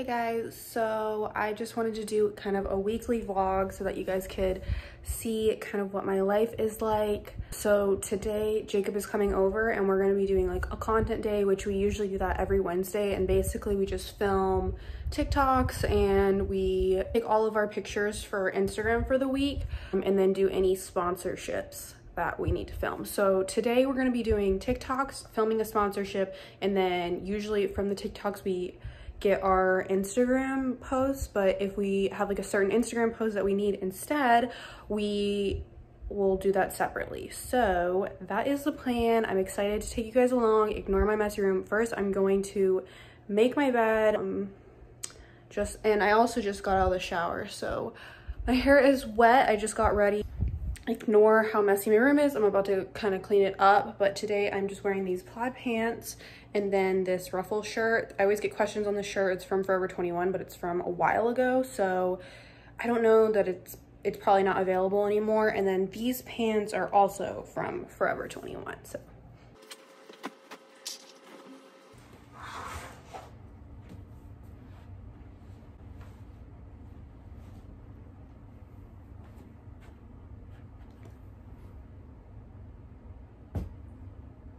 Hey guys, so I just wanted to do kind of a weekly vlog so that you guys could see kind of what my life is like. So today Jacob is coming over and we're going to be doing like a content day, which we usually do that every Wednesday, and basically we just film TikToks and we take all of our pictures for Instagram for the week and then do any sponsorships that we need to film. So today we're going to be doing TikToks, filming a sponsorship, and then usually from the TikToks we get our Instagram posts, but if we have like a certain Instagram post that we need instead, we will do that separately. So that is the plan. I'm excited to take you guys along. Ignore my messy room. First, I'm going to make my bed. And I also just got out of the shower, so my hair is wet. I just got ready. Ignore how messy my room is. I'm about to kind of clean it up, but today I'm just wearing these plaid pants and then this ruffle shirt. I always get questions on the shirt. It's from Forever 21, but it's from a while ago, so I don't know that it's probably not available anymore. And then these pants are also from Forever 21, so.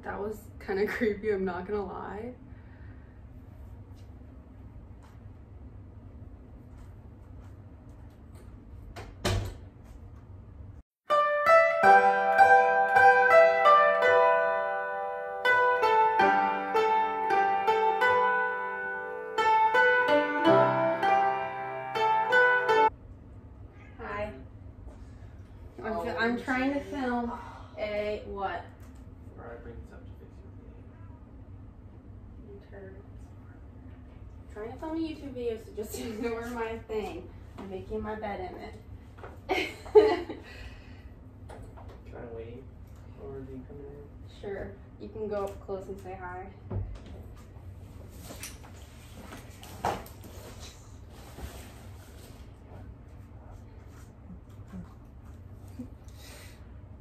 That was kind of creepy, I'm not gonna lie. Hi. I'm trying to film a what? Bring this up to fix your video. Trying to film a YouTube video, so just ignore my thing. I'm making my bed in it. Can I wait? Or do you come in? Sure. You can go up close and say hi.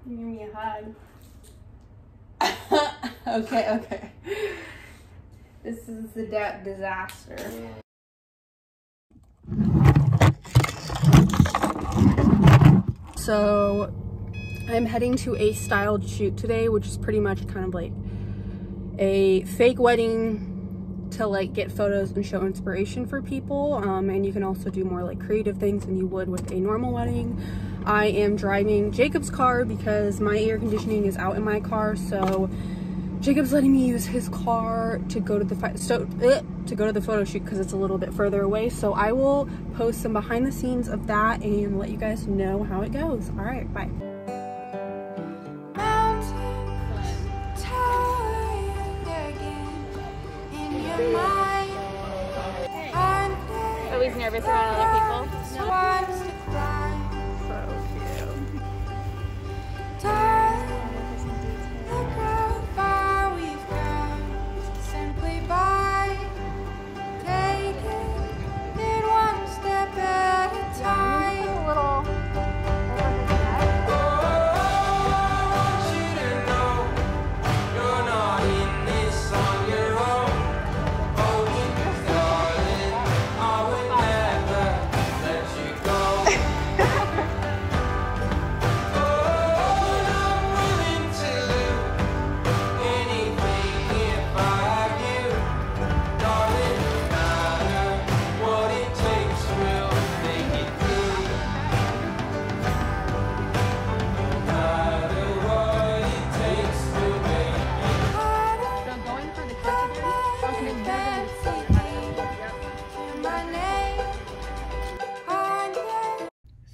You give me a hug. Okay. This is the disaster. So I'm heading to a styled shoot today, which is pretty much kind of like a fake wedding to like get photos and show inspiration for people. And you can also do more like creative things than you would with a normal wedding. I am driving Jacob's car because my air conditioning is out in my car, so Jacob's letting me use his car to go to the photo shoot because it's a little bit further away. So I will post some behind the scenes of that and let you guys know how it goes. All right, bye. Always nervous around other people. No.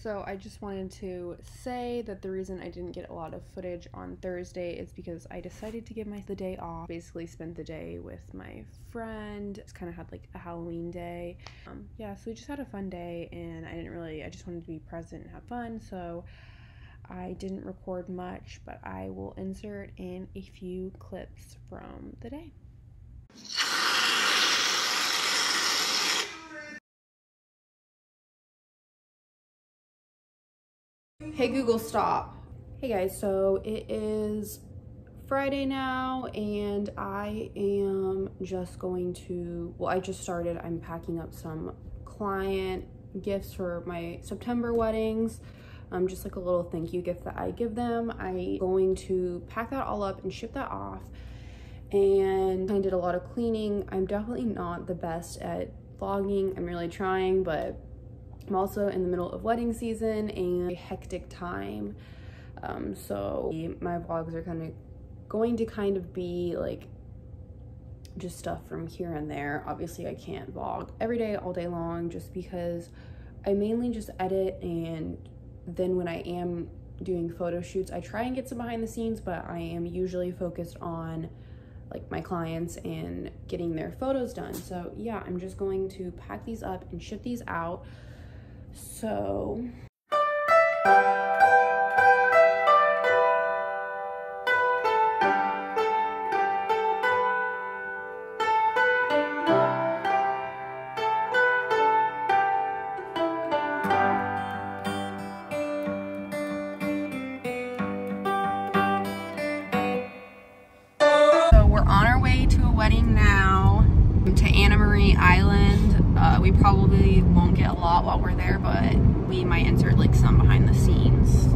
So I just wanted to say that the reason I didn't get a lot of footage on Thursday is because I decided to give the day off. Basically spent the day with my friend. Just kind of had like a Halloween day. Yeah, so we just had a fun day and I just wanted to be present and have fun. So I didn't record much, but I will insert in a few clips from the day. Hey Google, stop. Hey guys, so it is Friday now, and I am just going to, well, I just started, I'm packing up some client gifts for my September weddings, just like a little thank you gift that I give them. I'm going to pack that all up and ship that off, and I did a lot of cleaning. I'm definitely not the best at vlogging. I'm really trying, but I'm also in the middle of wedding season and a hectic time. So my vlogs are going to be like just stuff from here and there. Obviously I can't vlog every day all day long just because I mainly just edit, and then when I am doing photo shoots I try and get some behind the scenes, but I am usually focused on like my clients and getting their photos done. So yeah, I'm just going to pack these up and ship these out. So we're on our way to a wedding now, to Anna Marie Island. We probably won't get a lot while we're there, but we might insert like some behind the scenes.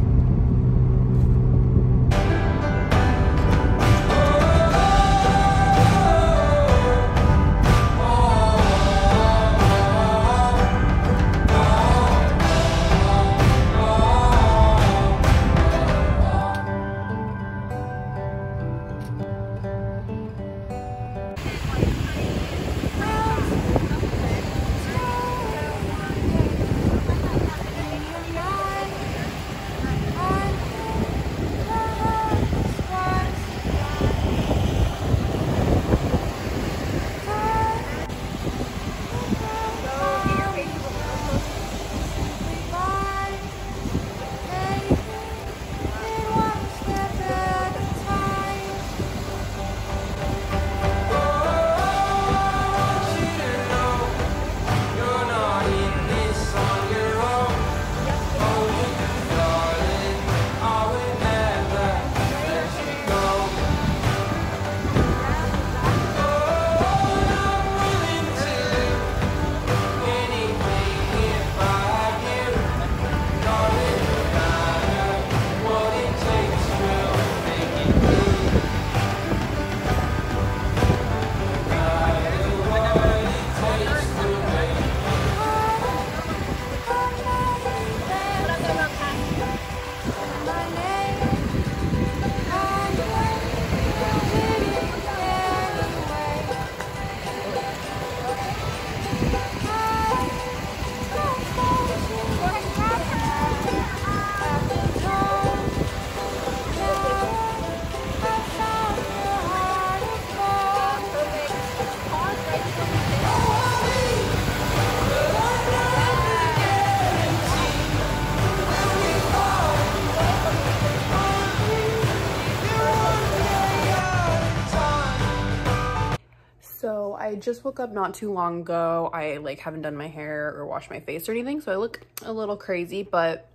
I just woke up not too long ago. I like haven't done my hair or washed my face or anything, so I look a little crazy, but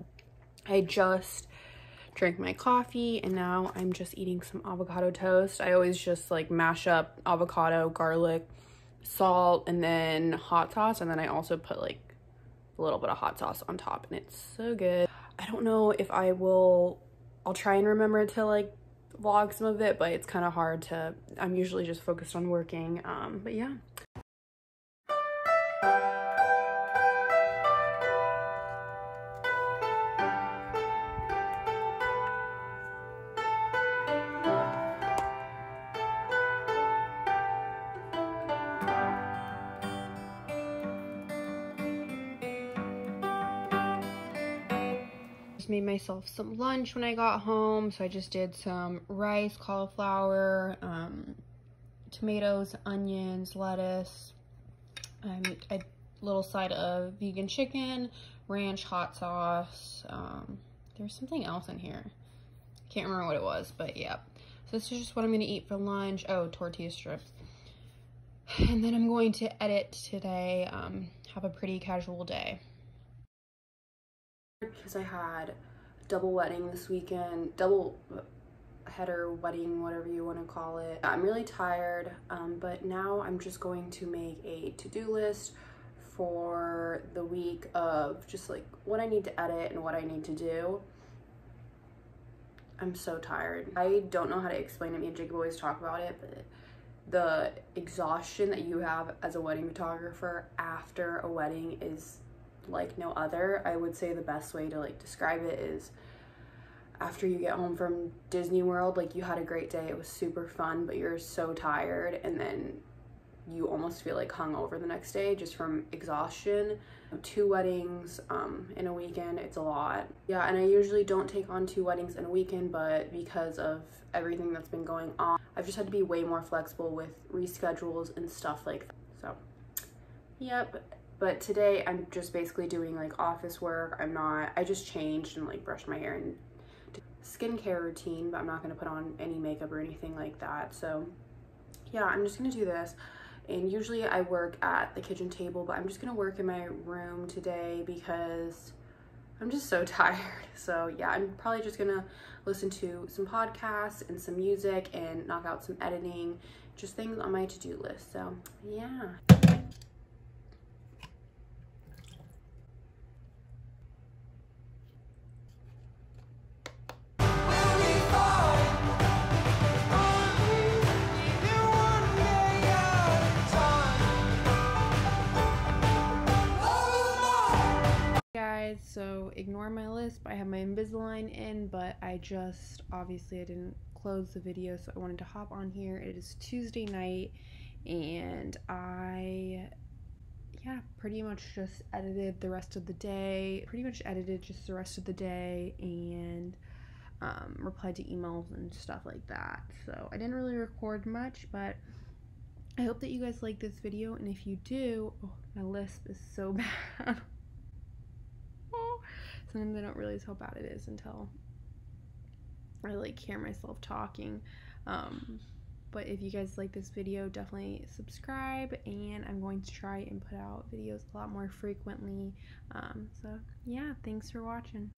I just drank my coffee and now I'm just eating some avocado toast. I always just like mash up avocado, garlic, salt, and then hot sauce, and then I also put like a little bit of hot sauce on top, and it's so good. I don't know if I'll try and remember to like vlog some of it, but it's kind of hard to, I'm usually just focused on working, but yeah. Made myself some lunch when I got home, so I just did some rice, cauliflower, tomatoes, onions, lettuce, a little side of vegan chicken, ranch, hot sauce, there's something else in here, can't remember what it was, but yeah, so this is just what I'm gonna eat for lunch. Oh, tortilla strips, and then I'm going to edit today. Have a pretty casual day because I had double wedding this weekend, double, I header, wedding, whatever you want to call it. I'm really tired, but now I'm just going to make a to-do list for the week of just like what I need to edit and what I need to do. I'm so tired. I don't know how to explain it. Me and Jacob always talk about it, but the exhaustion that you have as a wedding photographer after a wedding is like no other. I would say the best way to like describe it is after you get home from Disney World, like you had a great day, it was super fun, but you're so tired, and then you almost feel like hungover the next day just from exhaustion. 2 weddings in a weekend, it's a lot. Yeah, and I usually don't take on 2 weddings in a weekend, but because of everything that's been going on, I've just had to be way more flexible with reschedules and stuff like that. So, yep. But today I'm just basically doing like office work. I just changed and like brushed my hair and did skincare routine, but I'm not gonna put on any makeup or anything like that. So yeah, I'm just gonna do this. And usually I work at the kitchen table, but I'm just gonna work in my room today because I'm just so tired. So yeah, I'm probably just gonna listen to some podcasts and some music and knock out some editing, just things on my to-do list. So yeah. So ignore my lisp. I have my Invisalign in, but obviously I didn't close the video, so I wanted to hop on here. It is Tuesday night, and I pretty much just edited the rest of the day. And replied to emails and stuff like that. So I didn't really record much, but I hope that you guys like this video, and if you do, oh, my lisp is so bad. Sometimes I don't realize how bad it is until I like hear myself talking. But if you guys like this video, definitely subscribe, and I'm going to try and put out videos a lot more frequently. So yeah, thanks for watching.